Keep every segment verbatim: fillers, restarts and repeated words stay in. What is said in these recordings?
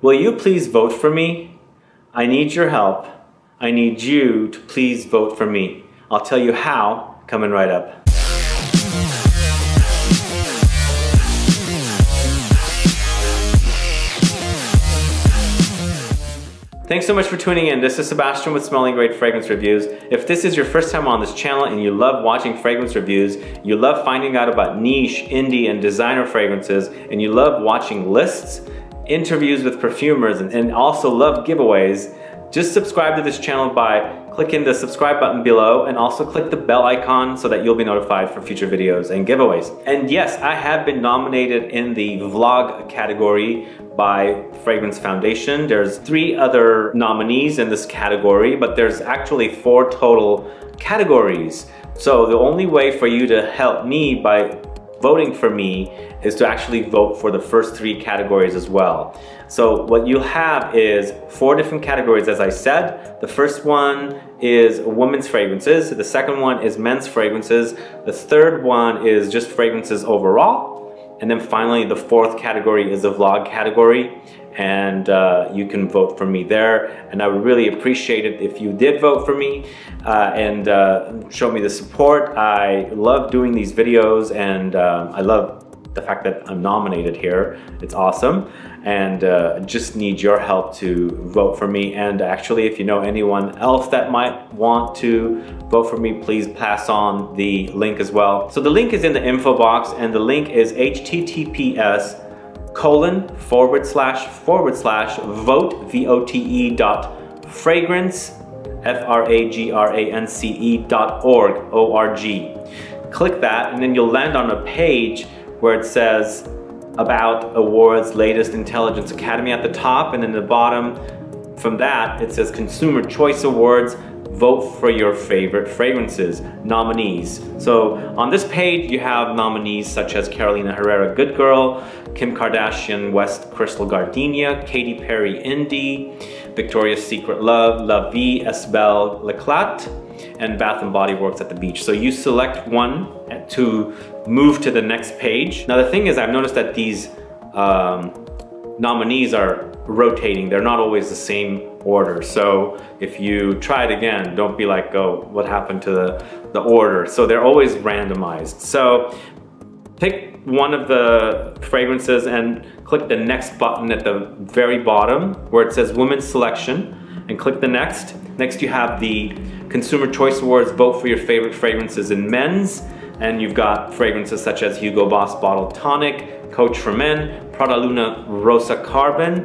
Will you please vote for me? I need your help. I need you to please vote for me. I'll tell you how, coming right up. Thanks so much for tuning in. This is Sebastian with Smelling Great Fragrance Reviews. If this is your first time on this channel and you love watching fragrance reviews, you love finding out about niche, indie, and designer fragrances, and you love watching lists, interviews with perfumers, and, and also love giveaways, just subscribe to this channel by clicking the subscribe button below, and also click the bell icon so that you'll be notified for future videos and giveaways. And yes, I have been nominated in the vlog category by Fragrance Foundation. There's three other nominees in this category, but there's actually four total categories. So the only way for you to help me by voting for me is to actually vote for the first three categories as well. So what you'll have is four different categories, as I said. The first one is women's fragrances, the second one is men's fragrances, the third one is just fragrances overall, and then finally the fourth category is the vlog category, and uh, you can vote for me there. And I would really appreciate it if you did vote for me uh, and uh, show me the support. I love doing these videos, and uh, I love the fact that I'm nominated here. It's awesome. And uh, just need your help to vote for me. And actually, if you know anyone else that might want to vote for me, please pass on the link as well. So the link is in the info box, and the link is https colon forward slash forward slash vote v-o-t-e dot fragrance f-r-a-g-r-a-n-c-e dot org o-r-g. Click that, and then you'll land on a page where it says about awards, latest Intelligence Academy at the top, and then the bottom from that it says Consumer Choice Awards, vote for your favorite fragrances, nominees. So on this page you have nominees such as Carolina Herrera, Good Girl, Kim Kardashian, West Crystal Gardenia, Katy Perry, Indie, Victoria's Secret Love, La Vie Est Belle, Leclat, and Bath and Body Works at the Beach. So you select one to move to the next page. Now the thing is, I've noticed that these um, nominees are rotating. They're not always the same order. So if you try it again, don't be like, oh, what happened to the, the order? So they're always randomized. So pick one of the fragrances and click the next button at the very bottom where it says Women's Selection, and click the next. Next you have the Consumer Choice Awards, vote for your favorite fragrances in men's, and you've got fragrances such as Hugo Boss Bottled Tonic, Coach for Men, Prada Luna Rosa Carbon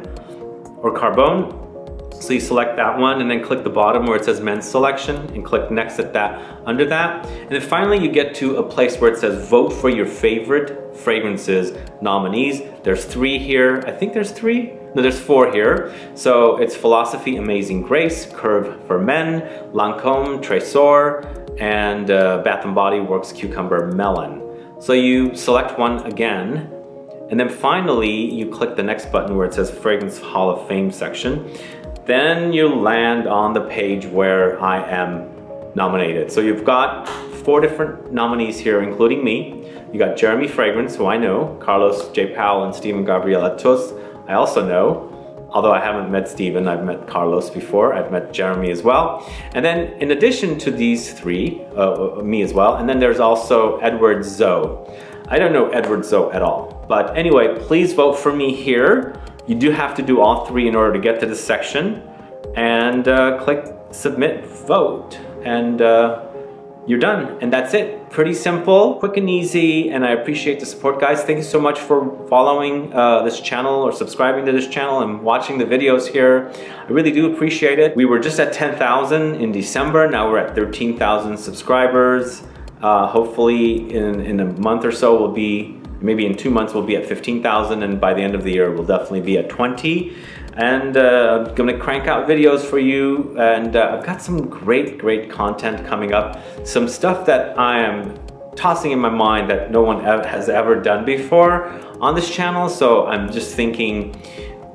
or Carbone. So you select that one, and then click the bottom where it says Men's Selection, and click Next at that, under that. And then finally you get to a place where it says vote for your favorite fragrances nominees. There's three here. I think there's three? No, there's four here. So it's Philosophy, Amazing Grace, Curve for Men, Lancome, Tresor, and uh, Bath and Body Works Cucumber Melon. So you select one again, and then finally you click the next button where it says Fragrance Hall of Fame section. Then you land on the page where I am nominated. So you've got four different nominees here, including me. You got Jeremy Fragrance, who I know, Carlos J. Powell and Stephen Gabriela Tuss, I also know. Although I haven't met Stephen, I've met Carlos before, I've met Jeremy as well. And then in addition to these three, uh, me as well, and then there's also Edward Zoe. I don't know Edward Zoe at all. But anyway, please vote for me here. You do have to do all three in order to get to this section, and uh, click submit vote, and uh, you're done. And that's it. Pretty simple, quick and easy, and I appreciate the support, guys. Thank you so much for following uh, this channel, or subscribing to this channel, and watching the videos here. I really do appreciate it. We were just at ten thousand in December. Now we're at thirteen thousand subscribers. Uh, hopefully in, in a month or so we'll be Maybe in two months we'll be at fifteen thousand, and by the end of the year we'll definitely be at twenty. And uh, I'm gonna crank out videos for you, and uh, I've got some great, great content coming up. Some stuff that I am tossing in my mind that no one ev has ever done before on this channel. So I'm just thinking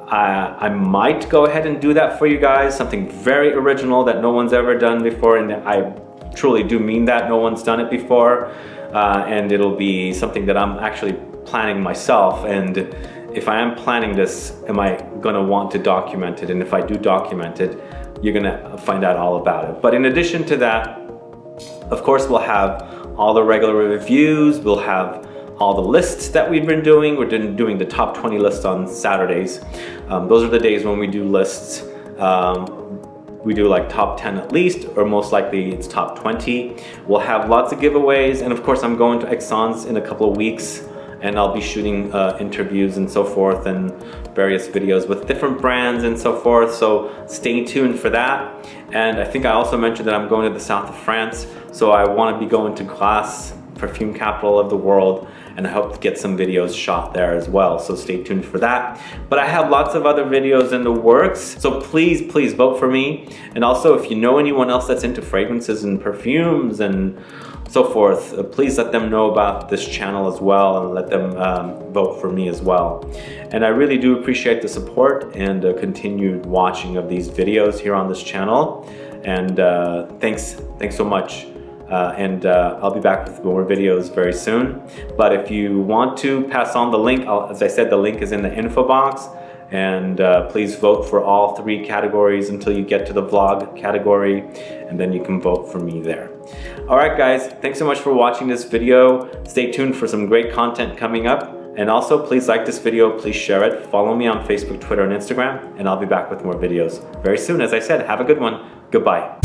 uh, I might go ahead and do that for you guys. Something very original that no one's ever done before, and I truly do mean that. No one's done it before. Uh, and it'll be something that I'm actually planning myself, and if I am planning this, am I gonna want to document it? And if I do document it, you're gonna find out all about it. But in addition to that, of course, we'll have all the regular reviews, we'll have all the lists that we've been doing. We're doing the top twenty lists on Saturdays. Um, those are the days when we do lists. Um, we do like top ten at least, or most likely it's top twenty. We'll have lots of giveaways. And of course, I'm going to Esxence in a couple of weeks, and I'll be shooting uh, interviews and so forth and various videos with different brands and so forth. So stay tuned for that. And I think I also mentioned that I'm going to the south of France. So I wanna be going to Grasse, perfume capital of the world, and I hope to get some videos shot there as well. So stay tuned for that. But I have lots of other videos in the works. So please, please vote for me. And also if you know anyone else that's into fragrances and perfumes and so forth, please let them know about this channel as well, and let them um, vote for me as well. And I really do appreciate the support and uh, continued watching of these videos here on this channel. And uh, thanks, thanks so much. Uh, and uh, I'll be back with more videos very soon. But if you want to pass on the link, I'll, as I said, the link is in the info box. And uh, please vote for all three categories until you get to the vlog category, and then you can vote for me there. All right, guys, thanks so much for watching this video. Stay tuned for some great content coming up. And also, please like this video, please share it. Follow me on Facebook, Twitter, and Instagram, and I'll be back with more videos very soon. As I said, have a good one. Goodbye.